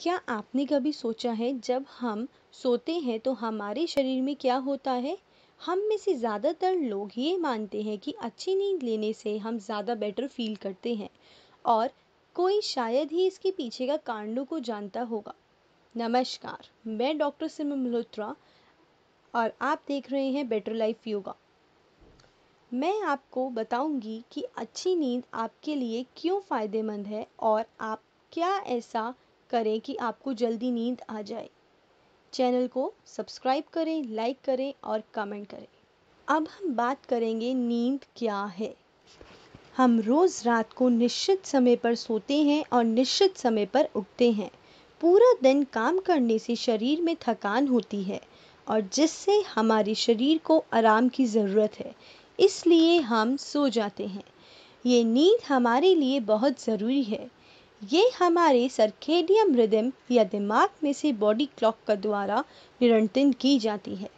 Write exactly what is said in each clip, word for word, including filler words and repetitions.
क्या आपने कभी सोचा है, जब हम सोते हैं तो हमारे शरीर में क्या होता है? हम में से ज़्यादातर लोग ये मानते हैं कि अच्छी नींद लेने से हम ज़्यादा बेटर फील करते हैं, और कोई शायद ही इसके पीछे का कारणों को जानता होगा। नमस्कार, मैं डॉक्टर सिमर मल्होत्रा और आप देख रहे हैं बेटर लाइफ योगा। मैं आपको बताऊंगी कि अच्छी नींद आपके लिए क्यों फ़ायदेमंद है और आप क्या ऐसा करें कि आपको जल्दी नींद आ जाए। चैनल को सब्सक्राइब करें, लाइक करें और कमेंट करें। अब हम बात करेंगे नींद क्या है। हम रोज़ रात को निश्चित समय पर सोते हैं और निश्चित समय पर उठते हैं। पूरा दिन काम करने से शरीर में थकान होती है और जिससे हमारे शरीर को आराम की ज़रूरत है, इसलिए हम सो जाते हैं। ये नींद हमारे लिए बहुत ज़रूरी है। ये हमारे सर्केडियन रिदम या दिमाग में से बॉडी क्लॉक का द्वारा नियंत्रित की जाती है।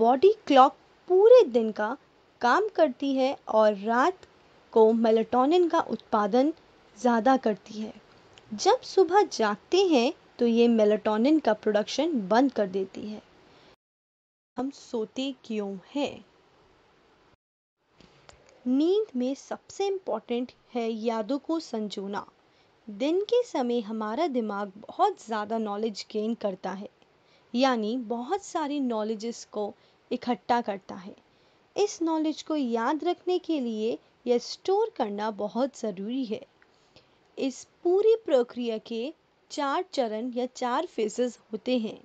बॉडी क्लॉक पूरे दिन का काम करती है और रात को मेलाटोनिन का उत्पादन ज़्यादा करती है। जब सुबह जागते हैं तो ये मेलाटोनिन का प्रोडक्शन बंद कर देती है। हम सोते क्यों हैं? नींद में सबसे इम्पोर्टेंट है यादों को संजोना। दिन के समय हमारा दिमाग बहुत ज़्यादा नॉलेज गेन करता है, यानी बहुत सारी नॉलेजेस को इकट्ठा करता है। इस नॉलेज को याद रखने के लिए यह स्टोर करना बहुत ज़रूरी है। इस पूरी प्रक्रिया के चार चरण या चार फेजेस होते हैं।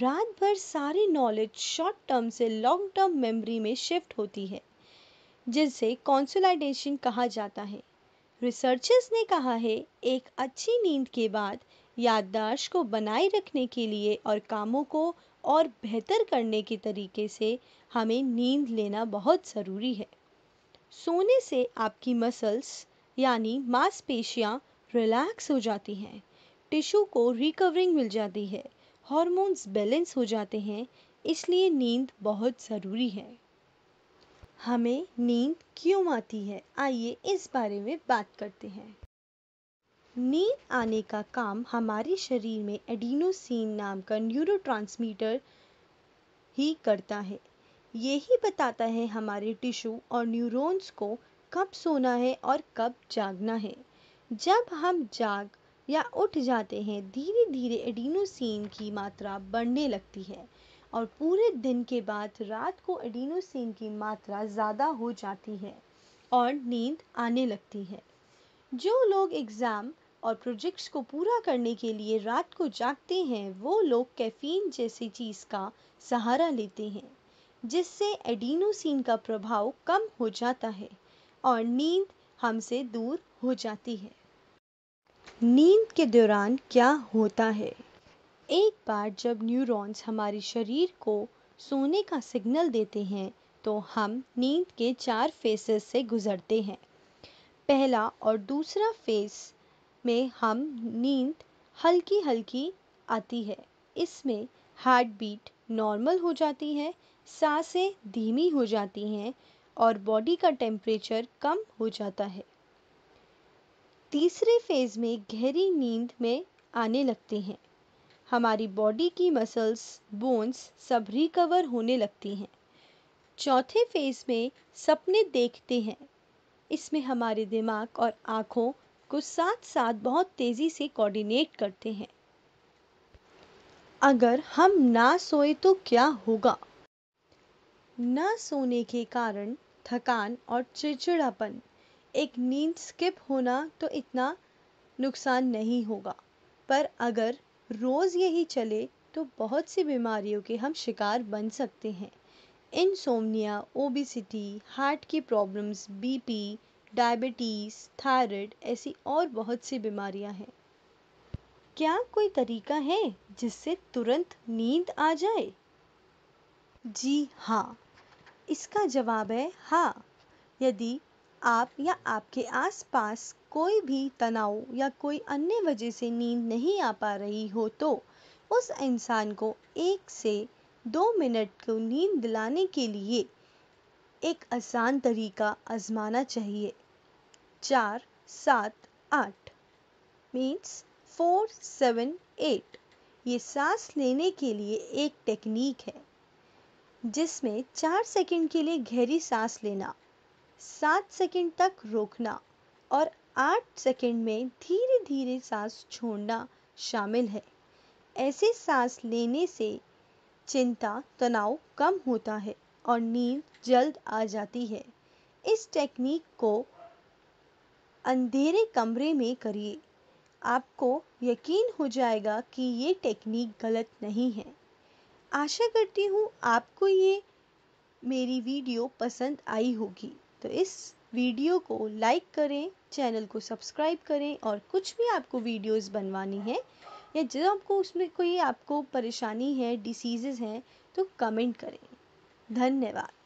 रात भर सारी नॉलेज शॉर्ट टर्म से लॉन्ग टर्म मेमोरी में शिफ्ट होती है, जिसे कंसोलिडेशन कहा जाता है। रिसर्चर्स ने कहा है, एक अच्छी नींद के बाद याददाश्त को बनाए रखने के लिए और कामों को और बेहतर करने के तरीके से हमें नींद लेना बहुत ज़रूरी है। सोने से आपकी मसल्स यानी मांसपेशियां रिलैक्स हो जाती हैं, टिश्यू को रिकवरिंग मिल जाती है, हार्मोन्स बैलेंस हो जाते हैं, इसलिए नींद बहुत ज़रूरी है। हमें नींद क्यों आती है, आइए इस बारे में बात करते हैं। नींद आने का काम हमारे शरीर में एडेनोसिन नाम का न्यूरोट्रांसमीटर ही करता है। यही बताता है हमारे टिश्यू और न्यूरॉन्स को कब सोना है और कब जागना है। जब हम जाग या उठ जाते हैं, धीरे धीरे एडेनोसिन की मात्रा बढ़ने लगती है और पूरे दिन के बाद रात को एडेनोसिन की मात्रा ज़्यादा हो जाती है और नींद आने लगती है। जो लोग एग्ज़ाम और प्रोजेक्ट्स को पूरा करने के लिए रात को जागते हैं, वो लोग कैफीन जैसी चीज़ का सहारा लेते हैं, जिससे एडेनोसिन का प्रभाव कम हो जाता है और नींद हमसे दूर हो जाती है। नींद के दौरान क्या होता है? एक बार जब न्यूरॉन्स हमारे शरीर को सोने का सिग्नल देते हैं तो हम नींद के चार फेसेस से गुजरते हैं। पहला और दूसरा फेस में हम नींद हल्की हल्की आती है। इसमें हार्ट बीट नॉर्मल हो जाती है, सांसें धीमी हो जाती हैं और बॉडी का टेम्परेचर कम हो जाता है। तीसरे फेज में गहरी नींद में आने लगते हैं। हमारी बॉडी की मसल्स, बोन्स सब रिकवर होने लगती हैं। चौथे फेज में सपने देखते हैं। इसमें हमारे दिमाग और आँखों को साथ साथ बहुत तेज़ी से कोऑर्डिनेट करते हैं। अगर हम ना सोए तो क्या होगा? ना सोने के कारण थकान और चिड़चिड़ापन, एक नींद स्किप होना तो इतना नुकसान नहीं होगा, पर अगर रोज़ यही चले तो बहुत सी बीमारियों के हम शिकार बन सकते हैं। इंसोम्निया, ओबेसिटी, हार्ट की प्रॉब्लम्स, बीपी, डायबिटीज़, थायराइड, ऐसी और बहुत सी बीमारियां हैं। क्या कोई तरीका है जिससे तुरंत नींद आ जाए? जी हाँ, इसका जवाब है हाँ। यदि आप या आपके आसपास कोई भी तनाव या कोई अन्य वजह से नींद नहीं आ पा रही हो तो उस इंसान को एक से दो मिनट को नींद दिलाने के लिए एक आसान तरीका आजमाना चाहिए। चार सात आठ मीन्स फोर सेवन एट ये सांस लेने के लिए एक टेक्निक है जिसमें चार सेकंड के लिए गहरी सांस लेना, सात सेकंड तक रोकना और आठ सेकंड में धीरे धीरे सांस छोड़ना शामिल है। ऐसे सांस लेने से चिंता तनाव कम होता है और नींद जल्द आ जाती है। इस टेक्निक को अंधेरे कमरे में करिए, आपको यकीन हो जाएगा कि ये टेक्निक गलत नहीं है। आशा करती हूँ आपको ये मेरी वीडियो पसंद आई होगी। तो इस वीडियो को लाइक करें, चैनल को सब्सक्राइब करें और कुछ भी आपको वीडियोस बनवानी है या जो आपको उसमें कोई आपको परेशानी है, डिसीज़ेस हैं तो कमेंट करें। धन्यवाद।